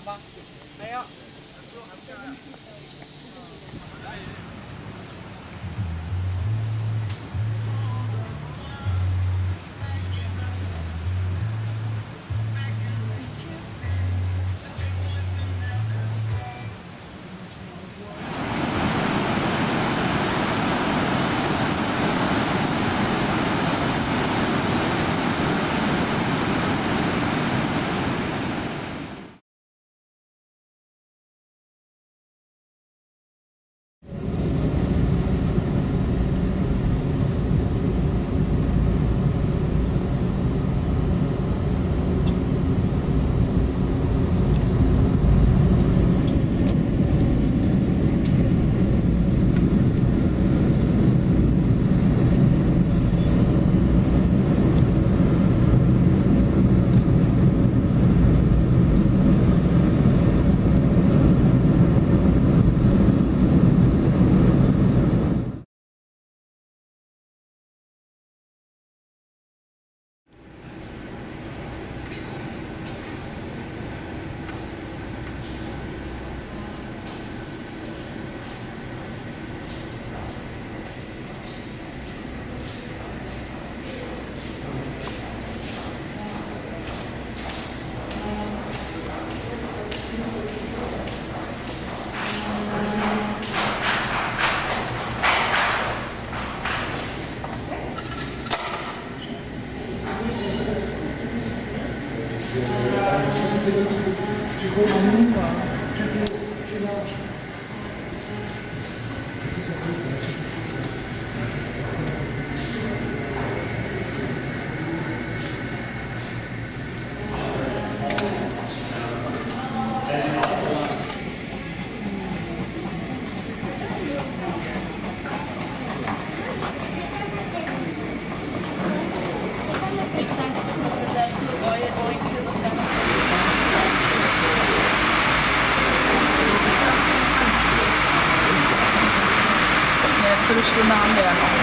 Stunde haben wir dann auch, ist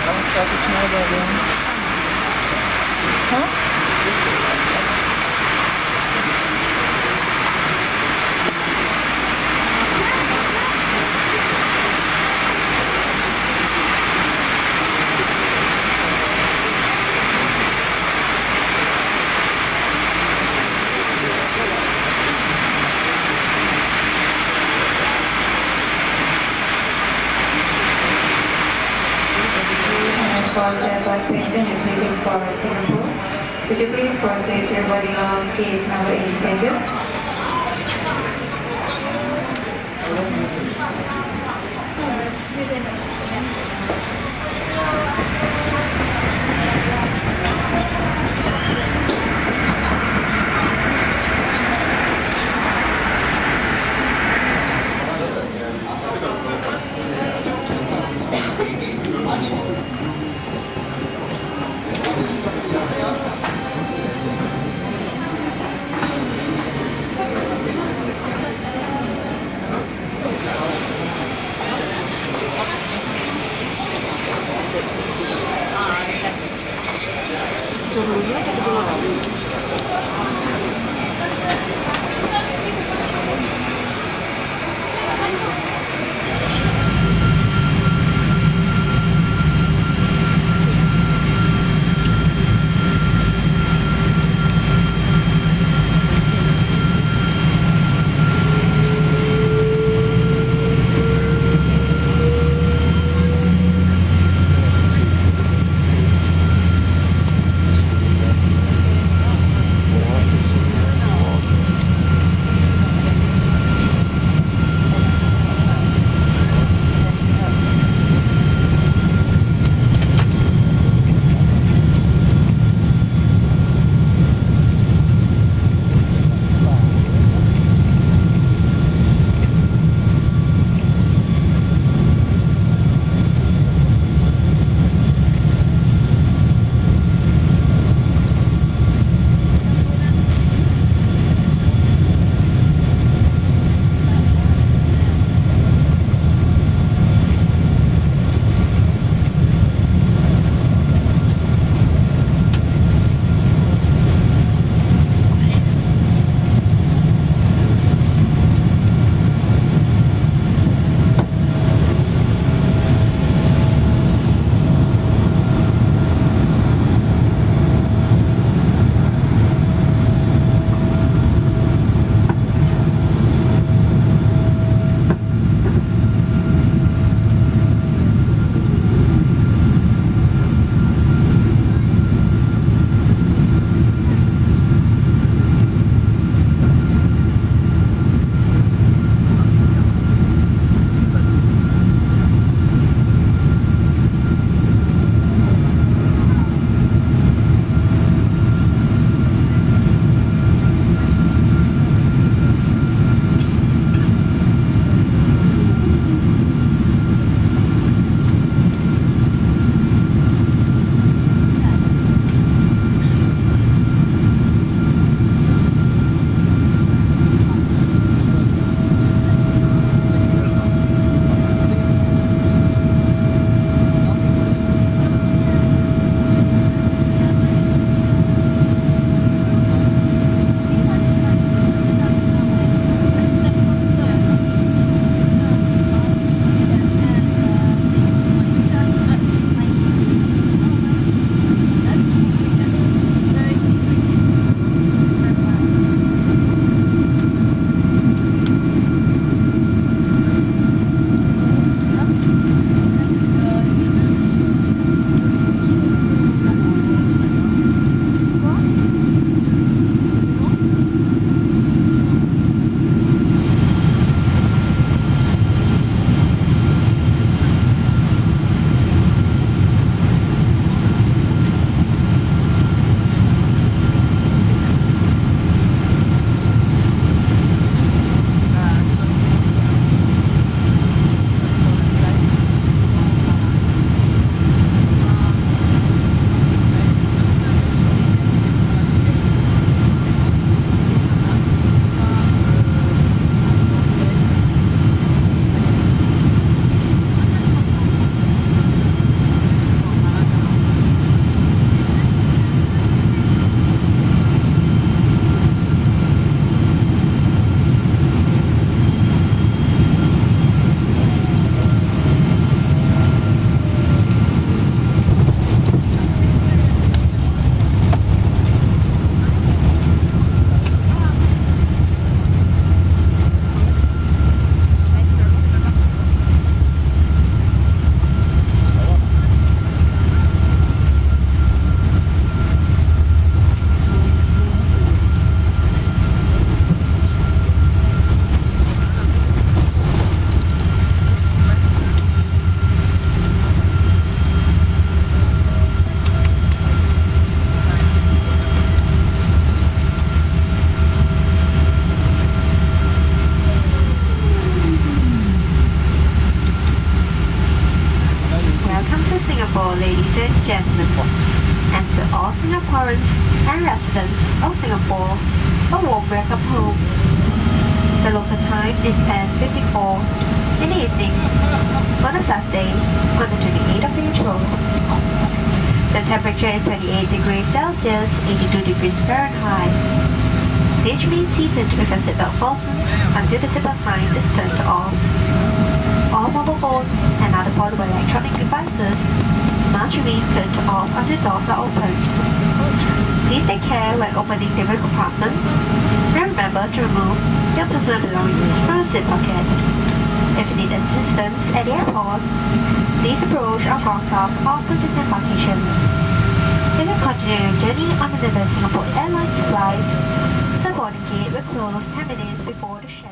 auch relativ schnell bei denen. Hä? Person is leaving for Singapore. Could you please proceed to your boarding allowance gate number 8? Thank you. Singapore, a warm welcome home. The local time is 10:54 in the evening on a Saturday on the 28th of April. The temperature is 38 degrees Celsius, 82 degrees Fahrenheit. This means seasoned with a seatbelt fasten until the seatbelt sign is turned off. All mobile phones and other portable electronic devices must remain turned off until doors are opened. Please take care when opening different compartments, and remember to remove your personal belongings from the seat pocket. If you need assistance at the airport, please approach or contact our police department. If you continue your journey on another Singapore Airlines flight, the boarding gate will close 10 minutes before the shutdown.